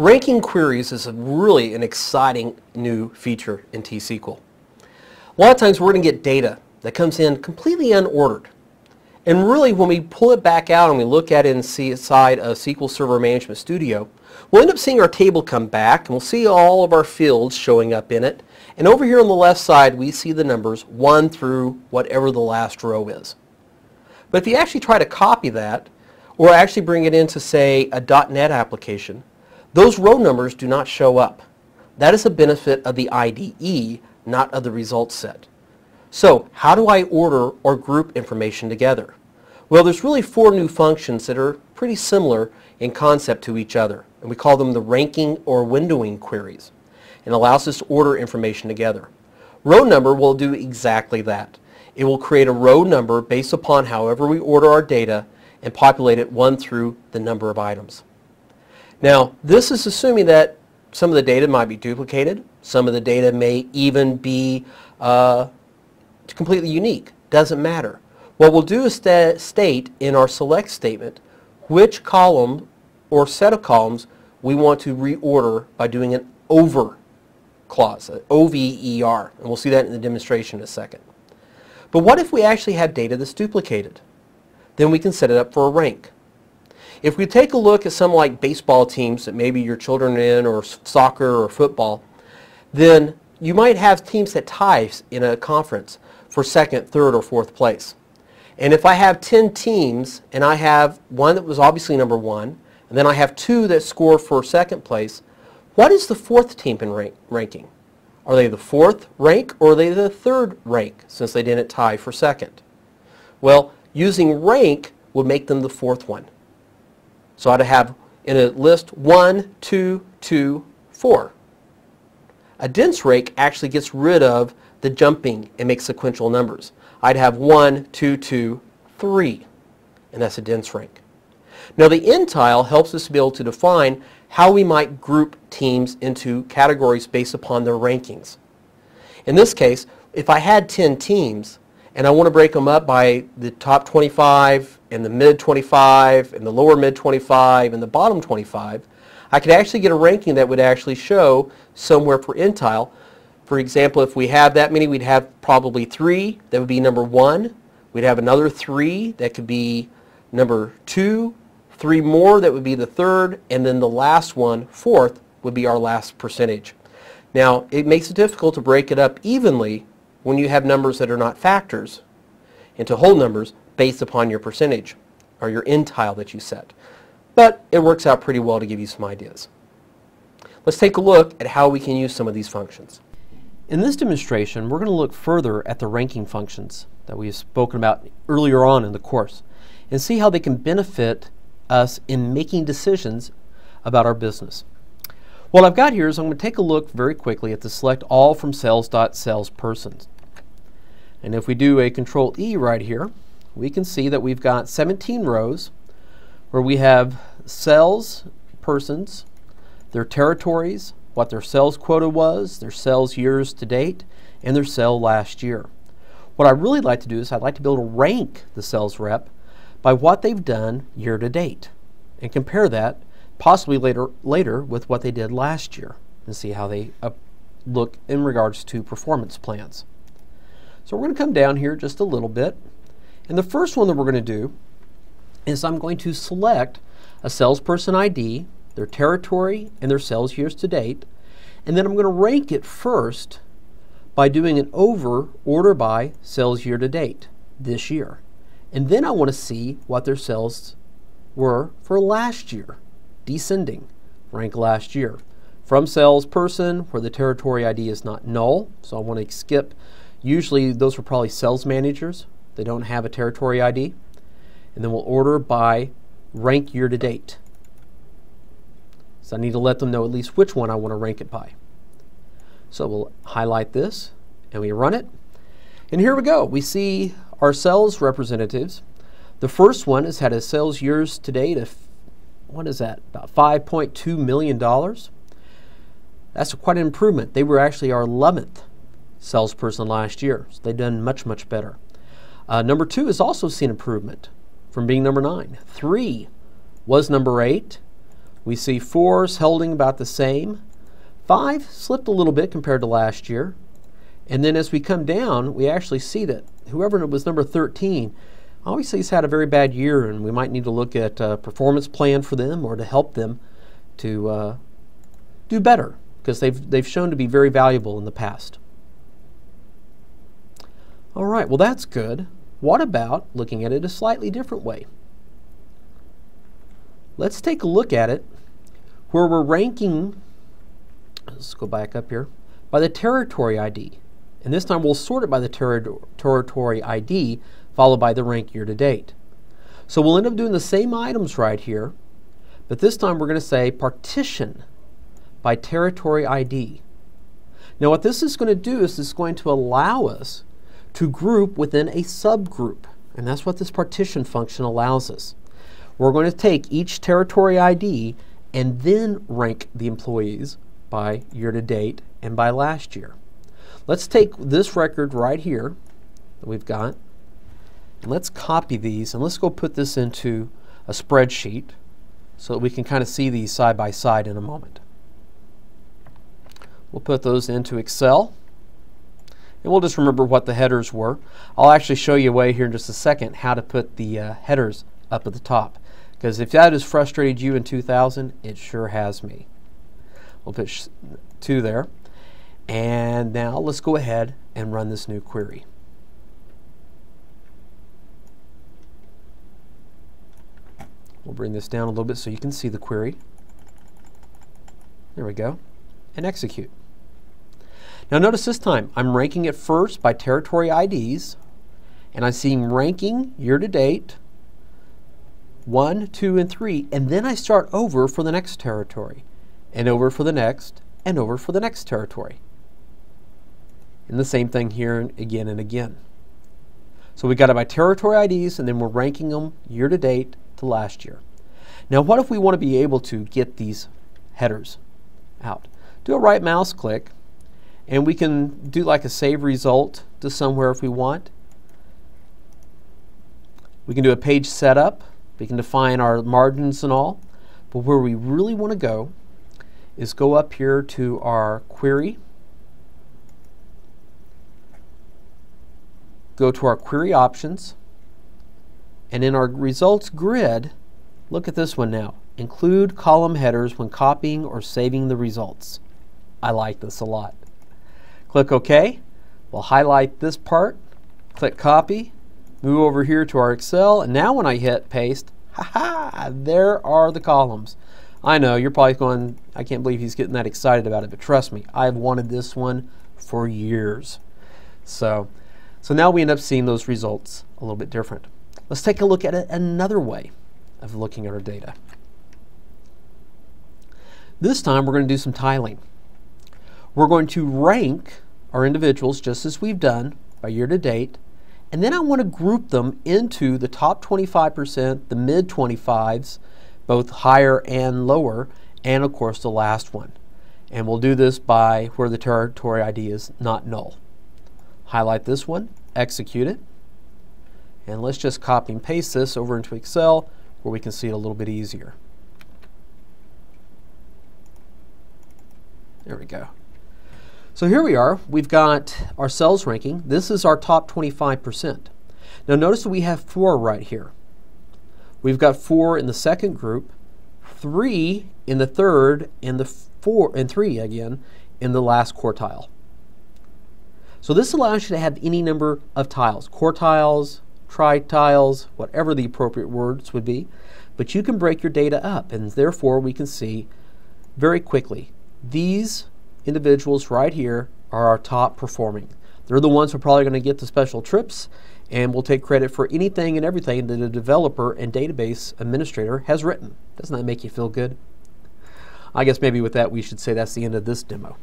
Ranking queries is really an exciting new feature in T-SQL. A lot of times we're going to get data that comes in completely unordered. And really when we pull it back out and we look at it inside of SQL Server Management Studio, we'll end up seeing our table come back and we'll see all of our fields showing up in it. And over here on the left side we see the numbers 1 through whatever the last row is. But if you actually try to copy that or actually bring it into, say, a .NET application, those row numbers do not show up. That is a benefit of the IDE, not of the result set. So how do I order or group information together? Well, there's really 4 new functions that are pretty similar in concept to each other, and we call them the ranking or windowing queries, and allows us to order information together. Row number will do exactly that. It will create a row number based upon however we order our data and populate it 1 through the number of items. Now, this is assuming that some of the data might be duplicated, some of the data may even be completely unique. Doesn't matter. What we'll do is state in our select statement which column or set of columns we want to reorder by doing an OVER clause, O-V-E-R, and we'll see that in the demonstration in a second. But what if we actually have data that's duplicated? Then we can set it up for a rank. If we take a look at some like baseball teams that maybe your children are in, or soccer or football, then you might have teams that tie in a conference for 2nd, 3rd, or 4th place. And if I have 10 teams and I have one that was obviously number 1, and then I have 2 that score for 2nd place, what is the 4th team in ranking? Are they the 4th rank or are they the 3rd rank, since they didn't tie for 2nd? Well, using rank would make them the 4th one. So I'd have in a list 1, 2, 2, 4. A dense rank actually gets rid of the jumping and makes sequential numbers. I'd have 1, 2, 2, 3, and that's a dense rank. Now the N-tile helps us to be able to define how we might group teams into categories based upon their rankings. In this case, if I had 10 teams and I want to break them up by the top 25 and the mid 25 and the lower mid 25 and the bottom 25, I could actually get a ranking that would actually show somewhere for N-tile. For example, if we have that many, we'd have probably 3 that would be number 1. We'd have another 3 that could be number 2, 3 more that would be the 3rd, and then the last one, 4th, would be our last percentage. Now, it makes it difficult to break it up evenly when you have numbers that are not factors into whole numbers based upon your percentage or your N-tile that you set. But it works out pretty well to give you some ideas. Let's take a look at how we can use some of these functions. In this demonstration, we're going to look further at the ranking functions that we have spoken about earlier on in the course and see how they can benefit us in making decisions about our business. What I've got here is I'm going to take a look very quickly at the select all from sales.salespersons. And if we do a control E right here, we can see that we've got 17 rows where we have salespersons, their territories, what their sales quota was, their sales years to date, and their sale last year. What I really like to do is I'd like to be able to rank the sales rep by what they've done year to date and compare that possibly later with what they did last year and see how they look in regards to performance plans. So we're going to come down here just a little bit, and the first one that we're going to do is I'm going to select a salesperson ID, their territory, and their sales years to date, and then I'm going to rank it first by doing an over order by sales year to date this year, and then I want to see what their sales were for last year. Descending, rank last year. From salesperson, where the territory ID is not null, so I want to skip. Usually those are probably sales managers. They don't have a territory ID. And then we'll order by rank year to date. So I need to let them know at least which one I want to rank it by. So we'll highlight this and we run it. And here we go. We see our sales representatives. The first one has had a sales years to date of, what is that, about $5.2 million. That's quite an improvement. They were actually our 11th salesperson last year. So they've done much, much better. Number 2 has also seen improvement from being number 9. 3 was number 8. We see 4's holding about the same. 5 slipped a little bit compared to last year. And then as we come down, we actually see that whoever was number 13 obviously has had a very bad year, and we might need to look at a performance plan for them or to help them to do better, because they've shown to be very valuable in the past. All right, well, that's good. What about looking at it a slightly different way? Let's take a look at it where we're ranking, let's go back up here, by the territory ID. And this time we'll sort it by the territory ID followed by the rank year to date. So we'll end up doing the same items right here, but this time we're going to say partition by territory ID. Now what this is going to do is it's going to allow us to group within a subgroup, and that's what this partition function allows us. We're going to take each territory ID and then rank the employees by year to date and by last year. Let's take this record right here that we've got, and let's copy these and let's go put this into a spreadsheet so that we can kind of see these side by side in a moment. We'll put those into Excel, and we'll just remember what the headers were. I'll actually show you a way here in just a second how to put the headers up at the top, because if that has frustrated you in 2000, it sure has me. We'll put 2 there. And now let's go ahead and run this new query. We'll bring this down a little bit so you can see the query. There we go. And execute. Now notice this time I'm ranking it first by territory IDs, and I'm seeing ranking year to date 1, 2, and 3, and then I start over for the next territory, and over for the next, and over for the next territory. And the same thing here and again. So we got it by territory IDs, and then we're ranking them year to date to last year. Now what if we want to be able to get these headers out? Do a right mouse click, and we can do like a save result to somewhere if we want. We can do a page setup. We can define our margins and all. But where we really want to go is go up here to our query. Go to our query options. And in our results grid, look at this one now. Include column headers when copying or saving the results. I like this a lot. Click OK. We'll highlight this part, click copy, move over here to our Excel, and now when I hit paste, there are the columns. I know, you're probably going, I can't believe he's getting that excited about it, but trust me, I've wanted this one for years. So now we end up seeing those results a little bit different. Let's take a look at another way of looking at our data. This time we're going to do some tiling. We're going to rank our individuals just as we've done by year to date, and then I want to group them into the top 25%, the mid 25s, both higher and lower, and of course the last one. And we'll do this by where the territory ID is not null. Highlight this one, execute it, and let's just copy and paste this over into Excel where we can see it a little bit easier. There we go. So here we are, we've got our cells ranking. This is our top 25%. Now notice that we have 4 right here. We've got 4 in the second group, 3 in the third, and 3 again in the last quartile. So this allows you to have any number of tiles, quartiles, tritiles, whatever the appropriate words would be, but you can break your data up, and therefore we can see very quickly these individuals right here are our top performing. They're the ones who are probably going to get the special trips, and we'll take credit for anything and everything that a developer and database administrator has written. Doesn't that make you feel good? I guess maybe with that we should say that's the end of this demo.